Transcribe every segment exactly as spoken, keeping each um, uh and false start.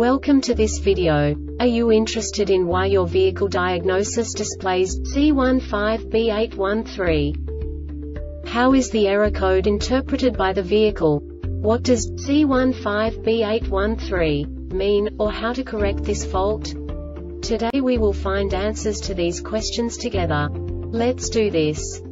Welcome to this video. Are you interested in why your vehicle diagnosis displays C one five B eight one three? How is the error code interpreted by the vehicle? What does C one five B eight one three mean, or how to correct this fault? Today we will find answers to these questions together. Let's do this.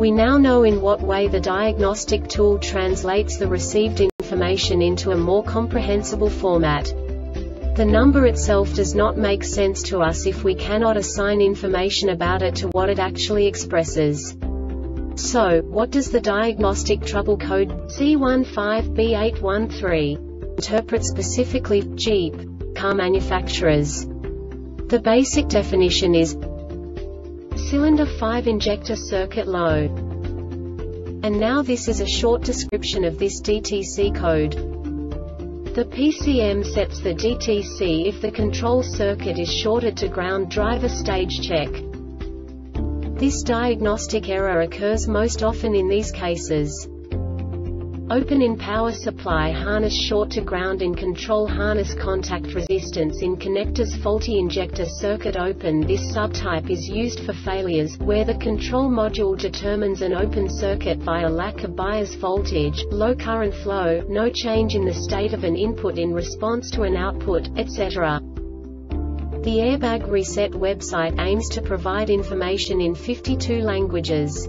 We now know in what way the diagnostic tool translates the received information into a more comprehensible format. The number itself does not make sense to us if we cannot assign information about it to what it actually expresses. So, what does the diagnostic trouble code C one five B eight one three interpret specifically Jeep car manufacturers? The basic definition is cylinder five injector circuit low. And now this is a short description of this D T C code. The P C M sets the D T C if the control circuit is shorted to ground. Driver stage check. This diagnostic error occurs most often in these cases: open in power supply harness short to ground, in control harness contact resistance, in connectors faulty injector circuit open. This subtype is used for failures where the control module determines an open circuit via lack of bias voltage, low current flow, no change in the state of an input in response to an output, et cetera. The Airbag Reset website aims to provide information in fifty-two languages.